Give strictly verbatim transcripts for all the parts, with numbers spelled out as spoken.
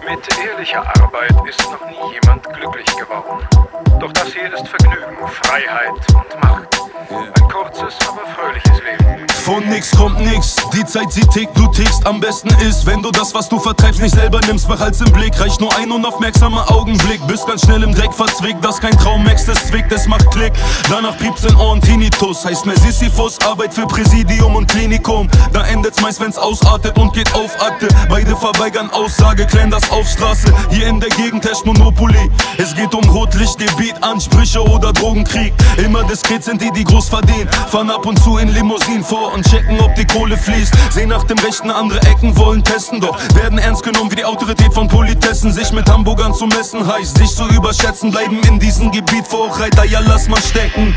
Mit ehrlicher Arbeit ist noch nie jemand glücklich geworden. Doch das hier ist Vergnügen, Freiheit und Macht. Ein kurzes, aber fröhliches Leben. Von nix kommt nix, die Zeit sie tickt, du tickst. Am besten ist, wenn du das, was du vertreibst, nicht selber nimmst. Behalt's im Blick, reicht nur ein unaufmerksamer Augenblick. Bist ganz schnell im Dreck verzwickt, dass kein Traum wächst, es zwickt, es macht Klick. Danach piept's in Ohren Tinnitus, heißt mehr Sisyphus, Arbeit für Präsidium und Klinikum. Da endet's meist, wenn's ausartet und geht auf Akte. Beide verweigern Aussage, klären das auf Straße. Hier in der Gegend herrscht Monopoly. Es geht um Rotlichtgebiet, Ansprüche oder Drogenkrieg. Immer diskret sind die, die groß verdienen. Fahren ab und zu in Limousinen vor und checken, ob die Kohle fließt. Sehen nach dem Rechten andere Ecken, wollen testen, doch werden ernst genommen wie die Autorität von Politessen. Sich mit Hamburgern zu messen heißt, sich zu überschätzen. Bleiben in diesem Gebiet Vorreiter, ja lass mal stecken.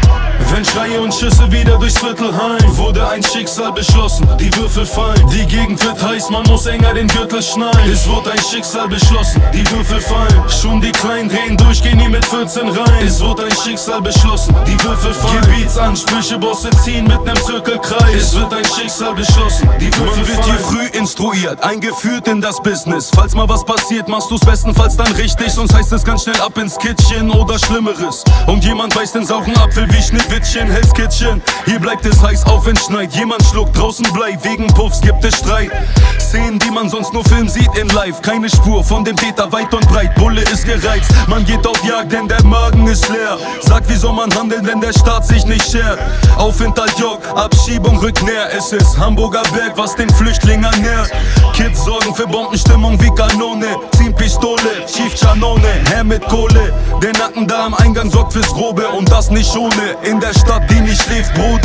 Wenn Schreie und Schüsse wieder durchs Viertel hallen, wurde ein Schicksal beschlossen, die Würfel fallen. Die Gegend wird heiß, man muss enger den Gürtel schnallen. Es wurde ein Schicksal beschlossen, die Würfel fallen. Schon die Kleinen drehen durch, gehen die mit vierzehn rein. Es wurde ein Schicksal beschlossen, die Würfel fallen. Gebietsansprüche, Bosse ziehen mit nem Zirkelkreis. Es wird ein Schicksal beschlossen, die Würfel fallen. Man wird hier früh instruiert, eingeführt in das Business. Falls mal was passiert, machst du's bestenfalls dann richtig. Sonst heißt es ganz schnell ab ins Kitchen oder Schlimmeres. Und jemand beißt den sauren Apfel wie Schnittwittchen, Hell's Kitchen. Hier bleibt es heiß, auch wenn's schneit. Jemand schluckt draußen Blei, wegen Puffs gibt es Streit. Szenen, die man sonst nur Film sieht in Live. Keine Spur von dem Täter weit und breit. Bulle ist gereizt, man geht auf Jagd, denn der Magen ist leer. Sagt, wie soll man handeln, wenn der Staat sich nicht schert. Auf Hinterjog, Abschiebung rückt näher. Es ist Hamburger Berg, was den Flüchtlingen nährt. Kids sorgen für Bombenstimmung wie Kanone. Ziehen Pistole, Chief Chanone, Herr mit Kohle. Der Nacken da am Eingang sorgt fürs Grobe und das nicht ohne. In der Stadt, die nicht schläft, brodelt.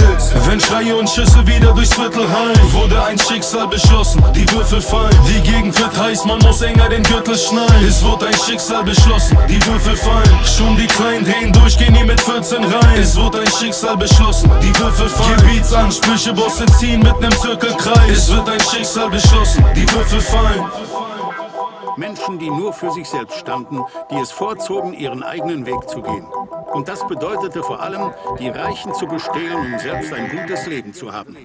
Wenn Schreie und Schüsse wieder durchs Viertel hallen, wurde ein Schicksal beschlossen, die Würfel fallen. Die Gegend wird heiß, man muss enger den Gürtel schnallen. Es wird ein Schicksal beschlossen, die Würfel fallen. Schon die Kleinen drehen durch, gehen die mit vierzehn rein. Es wird ein Schicksal beschlossen, die Würfel fallen. Gebietsansprüche, Bosse ziehen mit nem Zirkelkreis. Es wird ein Schicksal beschlossen, die Würfel fallen. Menschen, die nur für sich selbst standen, die es vorzogen, ihren eigenen Weg zu gehen. Und das bedeutete vor allem, die Reichen zu bestehlen, um selbst ein gutes Leben zu haben.